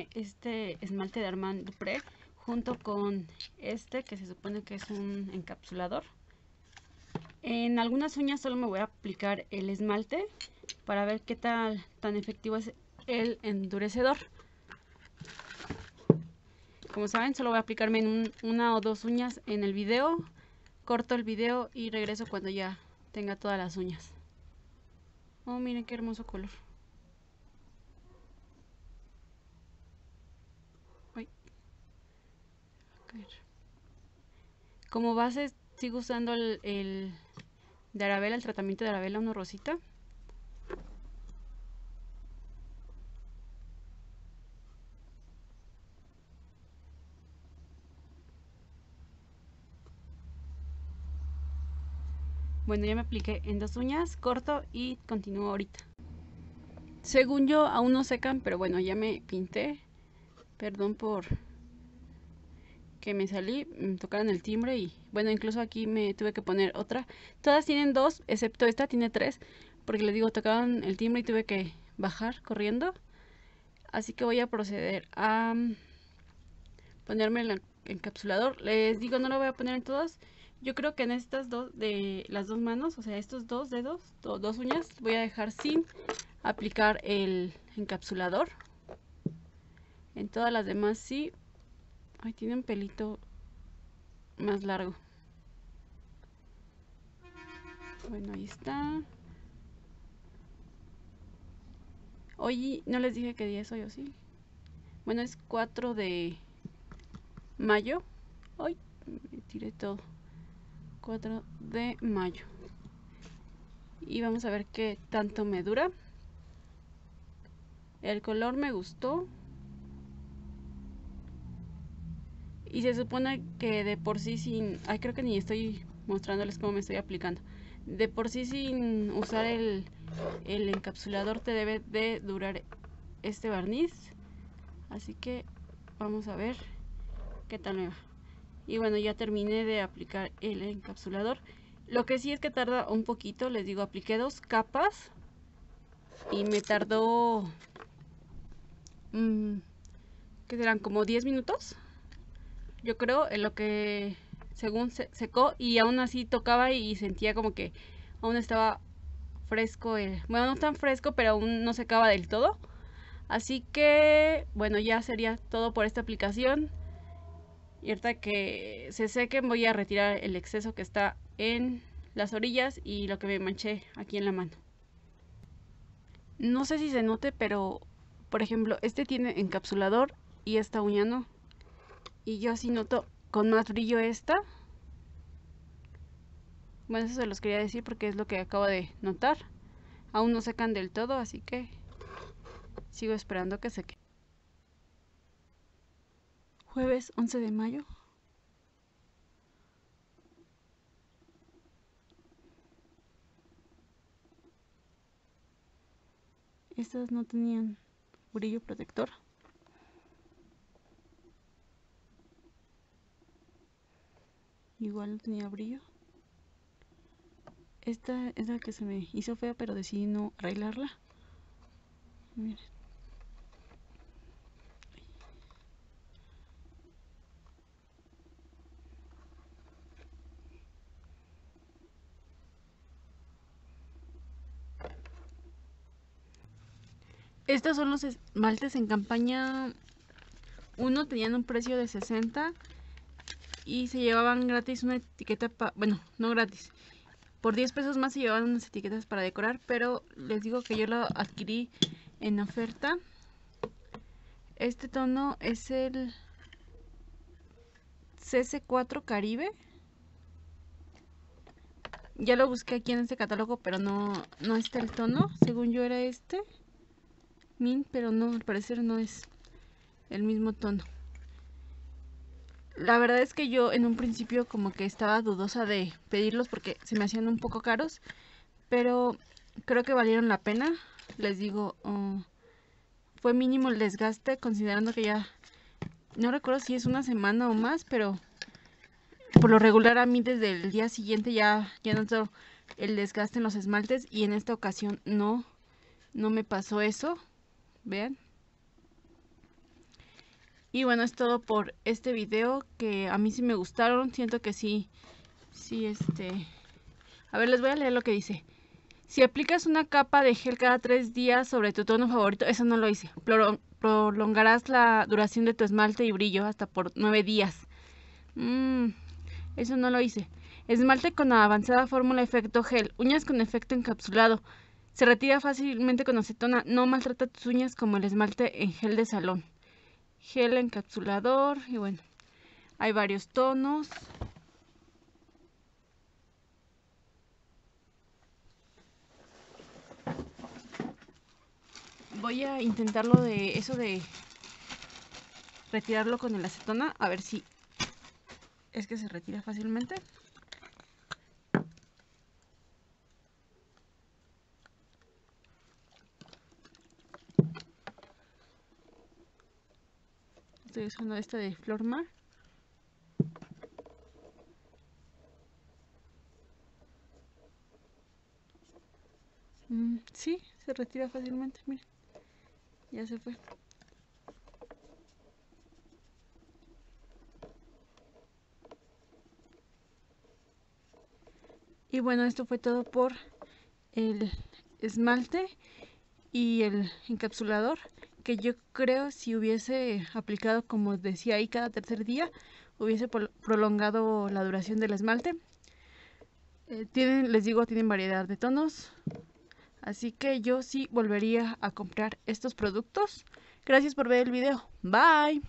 viene este esmalte de Armand Dupré junto con este que se supone que es un encapsulador. En algunas uñas solo me voy a aplicar el esmalte para ver qué tan efectivo es el endurecedor. Como saben, solo voy a aplicarme en una o dos uñas en el video. Corto el video y regreso cuando ya tenga todas las uñas. Oh, miren qué hermoso color. Ay. Como base sigo usando el de Arabela, el tratamiento de Arabela, uno rosita. Bueno, ya me apliqué en dos uñas, corto y continúo ahorita. Según yo, aún no secan, pero bueno, ya me pinté. Perdón por que me salí, me tocaron el timbre y bueno, incluso aquí me tuve que poner otra. Todas tienen dos, excepto esta tiene tres, porque les digo, tocaron el timbre y tuve que bajar corriendo. Así que voy a proceder a ponerme el encapsulador. Les digo, no lo voy a poner en todas. Yo creo que en estas dos, de las dos manos, o sea, estos dos dedos, dos uñas, voy a dejar sin aplicar el encapsulador. En todas las demás sí. Ay, tiene un pelito más largo. Bueno, ahí está. Hoy no les dije que día es hoy, ¿o sí? Bueno, es 4 de mayo. Hoy me tiré todo. 4 de mayo y vamos a ver qué tanto me dura. El color me gustó y se supone que de por sí sin, ay, creo que ni estoy mostrándoles cómo me estoy aplicando. De por sí sin usar el encapsulador te debe de durar este barniz, así que vamos a ver qué tal me va. Y bueno, ya terminé de aplicar el encapsulador. Lo que sí es que tarda un poquito, les digo, apliqué dos capas y me tardó, ¿qué serán? Como 10 minutos, yo creo, en lo que según secó, y aún así tocaba y sentía como que aún estaba fresco, bueno, no tan fresco, pero aún no secaba del todo. Así que, bueno, ya sería todo por esta aplicación. Y ahorita que se sequen voy a retirar el exceso que está en las orillas y lo que me manché aquí en la mano. No sé si se note, pero por ejemplo este tiene encapsulador y esta uña no. Y yo sí noto con más brillo esta. Bueno, eso se los quería decir porque es lo que acabo de notar. Aún no secan del todo, así que sigo esperando que seque. Jueves 11 de mayo. Estas no tenían brillo protector. Igual no tenía brillo. Esta es la que se me hizo fea, pero decidí no arreglarla. Miren. Estos son los esmaltes en campaña 1, tenían un precio de 60 y se llevaban gratis una etiqueta, bueno, no gratis, por 10 pesos más se llevaban unas etiquetas para decorar, pero les digo que yo lo adquirí en oferta. Este tono es el CC4 Caribe. Ya lo busqué aquí en este catálogo, pero no está el tono, según yo era este. Pero no, al parecer no es el mismo tono. La verdad es que yo en un principio como que estaba dudosa de pedirlos porque se me hacían un poco caros, pero creo que valieron la pena. Les digo, fue mínimo el desgaste, considerando que ya no recuerdo si es una semana o más, pero por lo regular a mí desde el día siguiente ya noto el desgaste en los esmaltes, y en esta ocasión no me pasó eso. Vean, Y bueno, es todo por este video, que a mí sí me gustaron. Siento que sí. A ver, les voy a leer lo que dice. Si aplicas una capa de gel cada 3 días sobre tu tono favorito, eso no lo hice, prolongarás la duración de tu esmalte y brillo hasta por 9 días. Eso no lo hice. Esmalte con avanzada fórmula efecto gel. Uñas con efecto encapsulado. Se retira fácilmente con acetona. No maltrata tus uñas como el esmalte en gel de salón. Gel encapsulador. Y bueno, hay varios tonos. Voy a intentarlo de eso de retirarlo con el acetona. A ver si es que se retira fácilmente. Estoy usando esta de Flormar. Sí, se retira fácilmente, miren. Ya se fue. Y bueno, esto fue todo por el esmalte y el encapsulador, que yo creo si hubiese aplicado, como decía ahí, cada 3er día, hubiese prolongado la duración del esmalte. Les digo, tienen variedad de tonos, así que yo sí volvería a comprar estos productos. Gracias por ver el video. Bye.